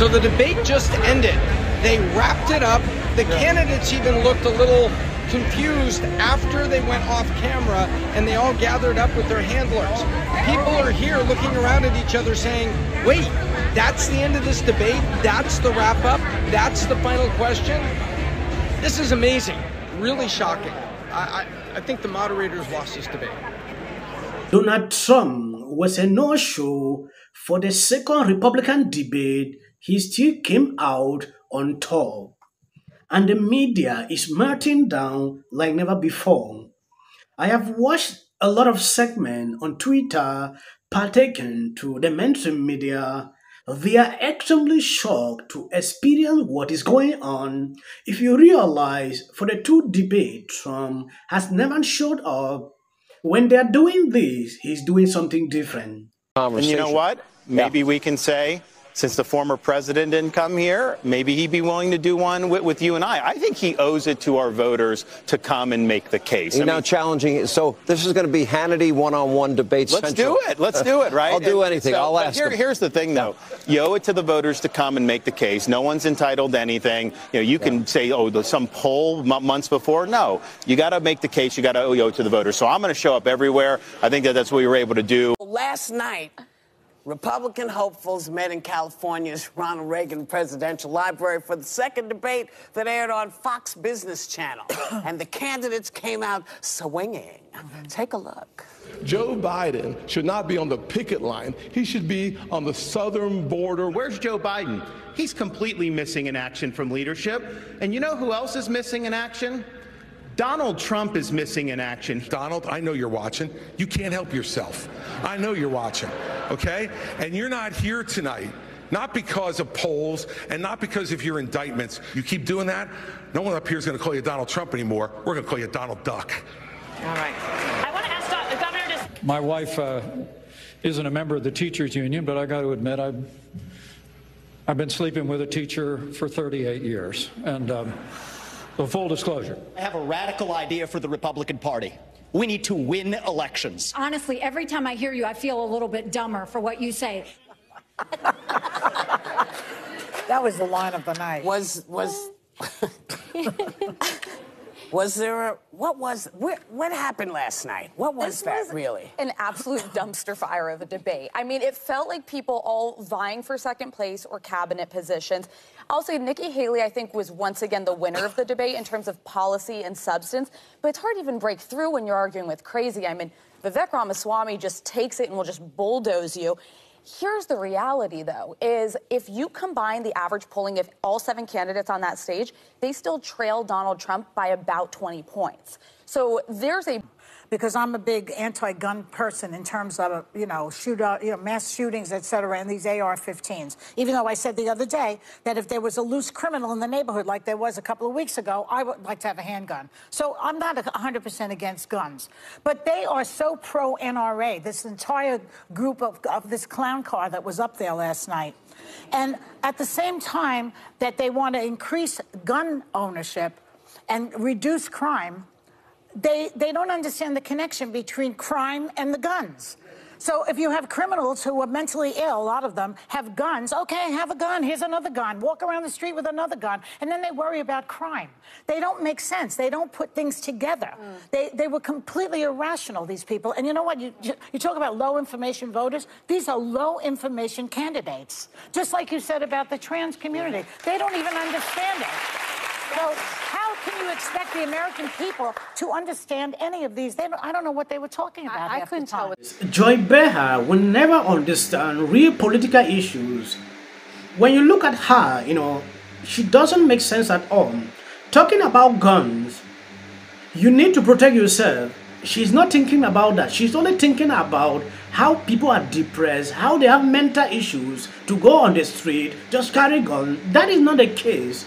So the debate just ended. They wrapped it up. The candidates even looked a little confused after they went off camera, and they all gathered up with their handlers. People are here looking around at each other saying, wait, that's the end of this debate? That's the wrap up? That's the final question? This is amazing. Really shocking. I think the moderators lost this debate. Donald Trump was a no-show for the second Republican debate. He still came out on top. And the media is melting down like never before. I have watched a lot of segments on Twitter pertaining to the mainstream media. They are extremely shocked to experience what is going on. If you realize for the two debates, Trump has never showed up. When they are doing this, he's doing something different. And you know what? Maybe we can say, since the former president didn't come here, maybe he'd be willing to do one with you and I. I think he owes it to our voters to come and make the case. You're now challenging it. So this is going to be Hannity one-on-one debate. Let's do it. Let's do it, right? I'll do anything. I'll ask him. Here's the thing, though. You owe it to the voters to come and make the case. No one's entitled to anything. You know, you can say, oh, some poll months before. No, you got to make the case. You got to owe it to the voters. So I'm going to show up everywhere. I think that that's what we were able to do. Last night, Republican hopefuls met in California's Ronald Reagan Presidential Library for the second debate that aired on Fox Business Channel. And the candidates came out swinging. Take a look. Joe Biden should not be on the picket line. He should be on the southern border. Where's Joe Biden? He's completely missing in action from leadership. And you know who else is missing in action? Donald Trump is missing in action. Donald, I know you're watching. You can't help yourself. I know you're watching, okay? And you're not here tonight, not because of polls and not because of your indictments. You keep doing that, no one up here is going to call you Donald Trump anymore. We're going to call you Donald Duck. All right. I want to ask Governor DeSantis. My wife isn't a member of the teachers union, but I got to admit I've been sleeping with a teacher for 38 years. And so full disclosure. I have a radical idea for the Republican Party. We need to win elections. Honestly, every time I hear you, I feel a little bit dumber for what you say. That was the line of the night. What happened last night? What was that, really? An absolute dumpster fire of a debate. I mean, it felt like people all vying for second place or cabinet positions. I'll say Nikki Haley, I think, was once again the winner of the debate in terms of policy and substance. But it's hard to even break through when you're arguing with crazy. I mean, Vivek Ramaswamy just takes it and will just bulldoze you. Here's the reality, though, is if you combine the average polling of all 7 candidates on that stage, they still trail Donald Trump by about 20 points. So there's a... Because I'm a big anti-gun person in terms of, you know, shootout, you know, mass shootings, et cetera, and these AR-15s. Even though I said the other day that if there was a loose criminal in the neighborhood like there was a couple of weeks ago, I would like to have a handgun. So I'm not 100% against guns. But they are so pro-NRA, this entire group of this clown car that was up there last night. And at the same time that they want to increase gun ownership and reduce crime, They don't understand the connection between crime and the guns. So if you have criminals who are mentally ill, a lot of them have guns. Okay, have a gun. Here's another gun. Walk around the street with another gun. And then they worry about crime. They don't make sense. They don't put things together. They were completely irrational, these people. And you know what? You talk about low information voters. These are low information candidates. Just like you said about the trans community. They don't even understand it. So can you expect the American people to understand any of these? I don't know what they were talking about. I couldn't tell. Joy Behar will never understand real political issues. When you look at her, you know, she doesn't make sense at all. Talking about guns, you need to protect yourself. She's not thinking about that. She's only thinking about how people are depressed, how they have mental issues to go on the street, just carry guns. That is not the case.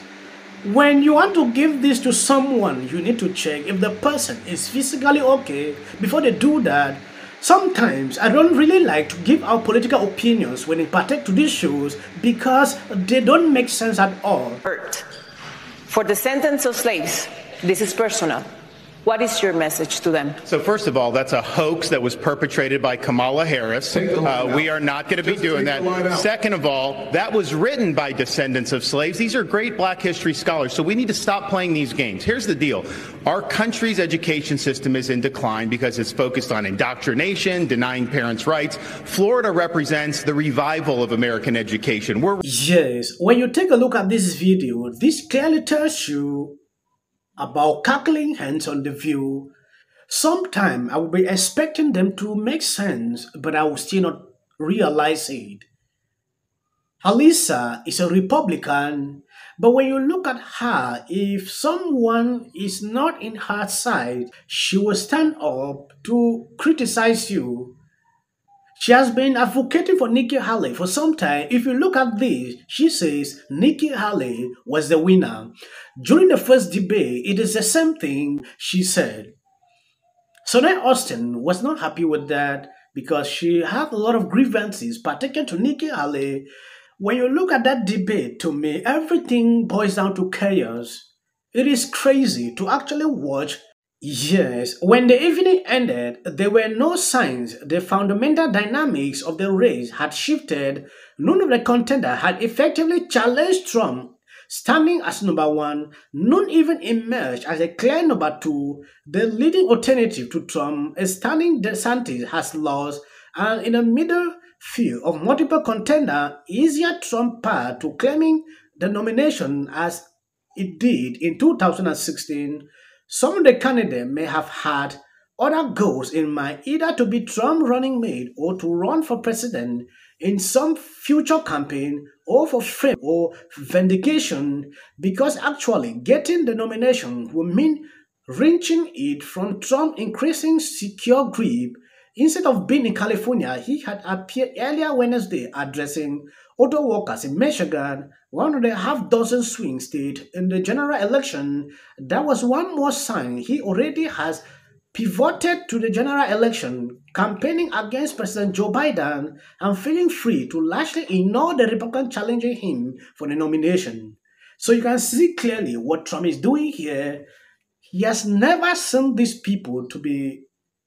When you want to give this to someone, you need to check if the person is physically okay before they do that. Sometimes I don't really like to give out political opinions when it pertains to these shows because they don't make sense at all. For descendants of slaves, this is personal. What is your message to them? So first of all, that's a hoax that was perpetrated by Kamala Harris. We are not going to be doing that. Second of all, that was written by descendants of slaves. These are great black history scholars. So we need to stop playing these games. Here's the deal. Our country's education system is in decline because it's focused on indoctrination, denying parents' rights. Florida represents the revival of American education. Yes, when you take a look at this video, this clearly tells you about cackling hands on the view. Sometime I will be expecting them to make sense, but I will still not realize it. Halisa is a Republican, but when you look at her, if someone is not in her side, she will stand up to criticize you. She has been advocating for Nikki Haley for some time. If you look at this, she says Nikki Haley was the winner. During the first debate, it is the same thing she said. Sonny Austin was not happy with that because she had a lot of grievances, particularly to Nikki Haley. When you look at that debate, to me, everything boils down to chaos. It is crazy to actually watch. Yes, when the evening ended, there were no signs the fundamental dynamics of the race had shifted. None of the contenders had effectively challenged Trump, standing as number one. None even emerged as a clear number two. The leading alternative to Trump, a standing DeSantis, has lost, and in the middle field of multiple contenders, easier Trump path to claiming the nomination as it did in 2016. Some of the candidates may have had other goals in mind, either to be Trump running mate or to run for president in some future campaign, or for fame or vindication, because actually getting the nomination would mean wrenching it from Trump's increasing secure grip. Instead of being in California, he had appeared earlier Wednesday addressing auto workers in Michigan, one of the half-dozen swing states in the general election. That was one more sign he already has pivoted to the general election, campaigning against President Joe Biden and feeling free to largely ignore the Republican challenging him for the nomination. So you can see clearly what Trump is doing here. He has never seen these people to be,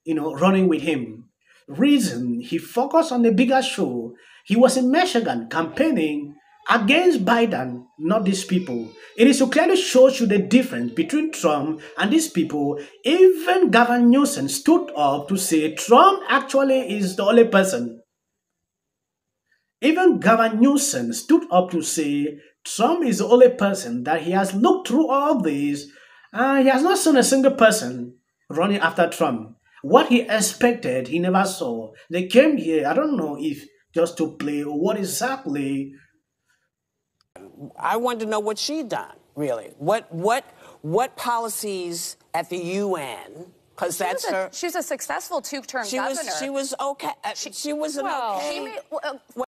running with him. Reason, he focused on the bigger show. He was in Michigan campaigning against Biden, not these people. It is to clearly show you the difference between Trump and these people. Even Governor Newsom stood up to say Trump actually is the only person. Even Governor Newsom stood up to say Trump is the only person, that he has looked through all this and he has not seen a single person running after Trump. What he expected, he never saw. They came here, I don't know if just to play or what exactly. I wanted to know what she done, really. What policies at the UN? Because that's her. She's a successful two-term governor. She was okay. She was an okay.